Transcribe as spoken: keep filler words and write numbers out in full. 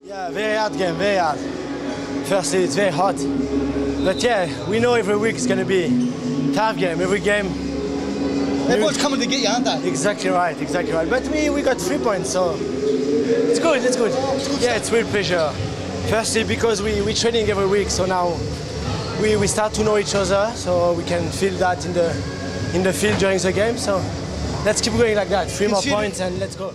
Yeah, very hard game, very hard. Firstly, it's very hot. But yeah, we know every week it's going to be a tough game, every game. Everyone's coming to get you, aren't they? Exactly right, exactly right. But we, we got three points, so it's good, it's good. Yeah, it's real pleasure. Firstly, because we, we're training every week, so now we, we start to know each other, so we can feel that in the, in the field during the game. So let's keep going like that. Three more points and let's go.